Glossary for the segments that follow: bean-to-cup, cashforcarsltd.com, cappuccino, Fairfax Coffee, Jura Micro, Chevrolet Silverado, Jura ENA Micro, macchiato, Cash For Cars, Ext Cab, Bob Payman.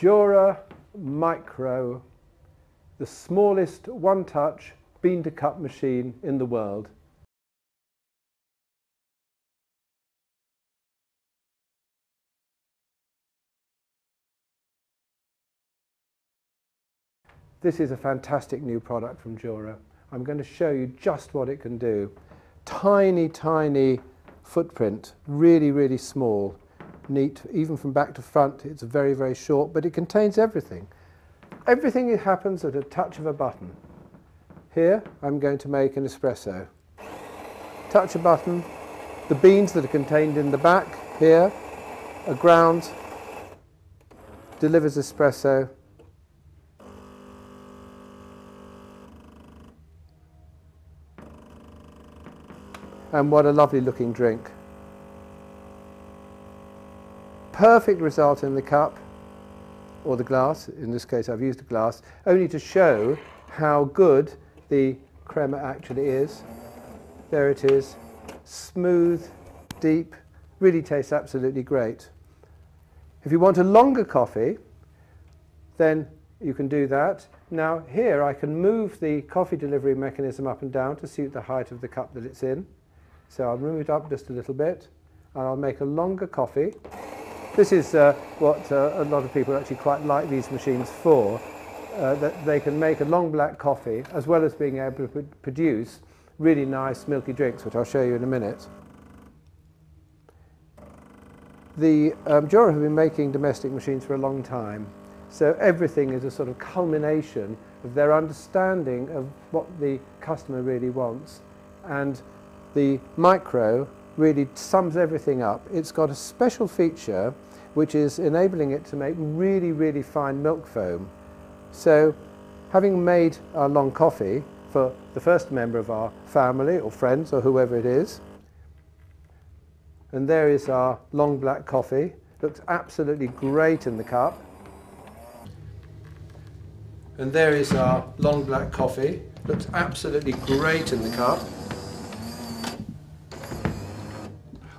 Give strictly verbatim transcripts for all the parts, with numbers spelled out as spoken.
Jura Micro, the smallest one-touch bean-to-cup machine in the world. This is a fantastic new product from Jura. I'm going to show you just what it can do. Tiny, tiny footprint, really, really small, neat, even from back to front. It's very, very short, but it contains everything. Everything that happens at a touch of a button. Here, I'm going to make an espresso. Touch a button, the beans that are contained in the back here are ground, delivers espresso. And what a lovely looking drink. Perfect result in the cup or the glass. In this case I've used a glass only to show how good the crema actually is. There it is. Smooth, deep, really tastes absolutely great. If you want a longer coffee, then you can do that. Now here I can move the coffee delivery mechanism up and down to suit the height of the cup that it's in. So I'll move it up just a little bit and I'll make a longer coffee. This is uh, what uh, a lot of people actually quite like these machines for, uh, that they can make a long black coffee as well as being able to produce really nice milky drinks, which I'll show you in a minute. The um, Jura have been making domestic machines for a long time, so everything is a sort of culmination of their understanding of what the customer really wants, and the Micro really sums everything up. It's got a special feature which is enabling it to make really, really fine milk foam. So having made our long coffee for the first member of our family or friends or whoever it is, and there is our long black coffee. Looks absolutely great in the cup. And there is our long black coffee. Looks absolutely great in the cup.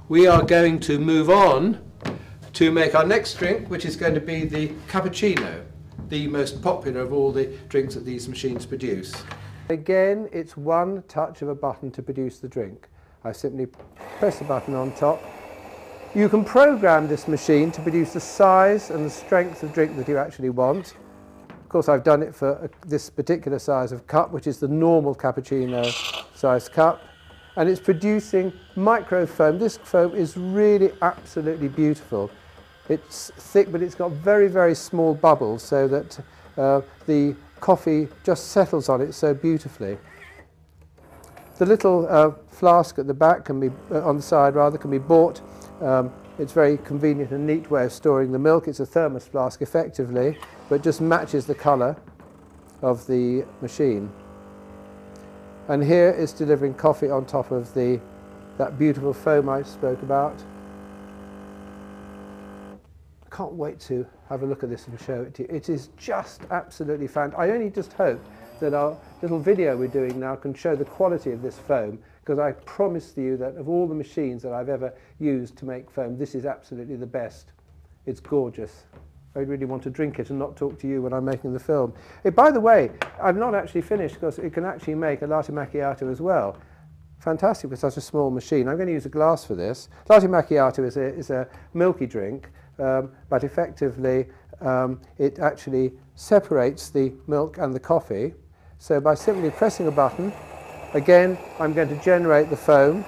We are going to move on to make our next drink, which is going to be the cappuccino, the most popular of all the drinks that these machines produce. Again, it's one touch of a button to produce the drink. I simply press the button on top. You can program this machine to produce the size and the strength of drink that you actually want. Of course, I've done it for this particular size of cup, which is the normal cappuccino size cup. And it's producing micro foam. This foam is really absolutely beautiful. It's thick, but it's got very, very small bubbles so that uh, the coffee just settles on it so beautifully. The little uh, flask at the back can be, uh, on the side rather, can be bought. Um, it's very convenient and neat way of storing the milk. It's a thermos flask effectively, but just matches the colour of the machine. And here it's delivering coffee on top of the, that beautiful foam I spoke about. I can't wait to have a look at this and show it to you. It is just absolutely fantastic. I only just hope that our little video we're doing now can show the quality of this foam, because I promise you that of all the machines that I've ever used to make foam, this is absolutely the best. It's gorgeous. I really want to drink it and not talk to you when I'm making the film. It, by the way, I've not actually finished, because it can actually make a latte macchiato as well. Fantastic with such a small machine. I'm going to use a glass for this. Latte macchiato is a, is a milky drink, um, but effectively um, it actually separates the milk and the coffee. So by simply pressing a button, again, I'm going to generate the foam.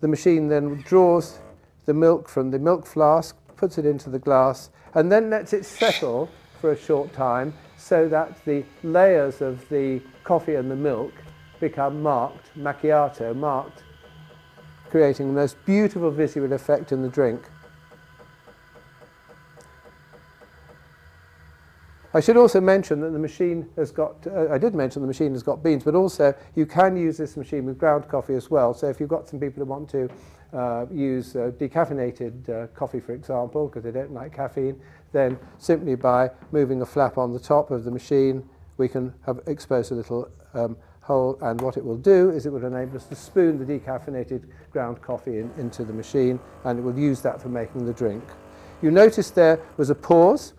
The machine then draws the milk from the milk flask, puts it into the glass, and then lets it settle for a short time so that the layers of the coffee and the milk become marked, macchiato marked, creating the most beautiful visual effect in the drink. I should also mention that the machine has got, uh, I did mention the machine has got beans, but also you can use this machine with ground coffee as well. So if you've got some people who want to uh, use uh, decaffeinated uh, coffee, for example, because they don't like caffeine, then simply by moving a flap on the top of the machine, we can have exposed a little um, cold, and what it will do is it will enable us to spoon the decaffeinated ground coffee in, into the machine, and it will use that for making the drink. You notice there was a pause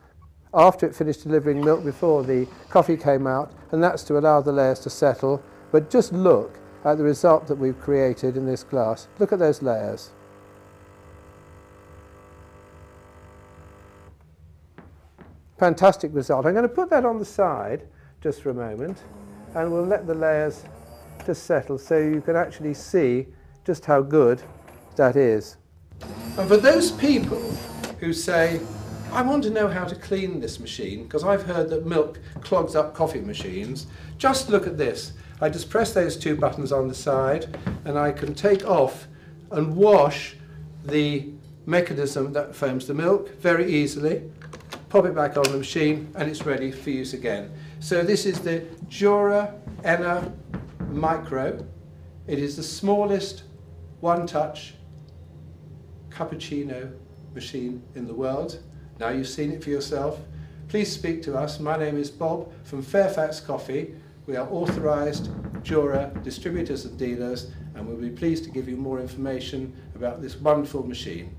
after it finished delivering milk before the coffee came out, and that's to allow the layers to settle. But just look at the result that we've created in this glass. Look at those layers. Fantastic result. I'm going to put that on the side just for a moment, and we'll let the layers just settle so you can actually see just how good that is. And for those people who say, I want to know how to clean this machine because I've heard that milk clogs up coffee machines, just look at this. I just press those two buttons on the side and I can take off and wash the mechanism that foams the milk very easily, pop it back on the machine, and it's ready for use again. So this is the Jura ENA Micro. It is the smallest one-touch cappuccino machine in the world. Now you've seen it for yourself. Please speak to us. My name is Bob from Fairfax Coffee. We are authorised Jura distributors and dealers, and we'll be pleased to give you more information about this wonderful machine.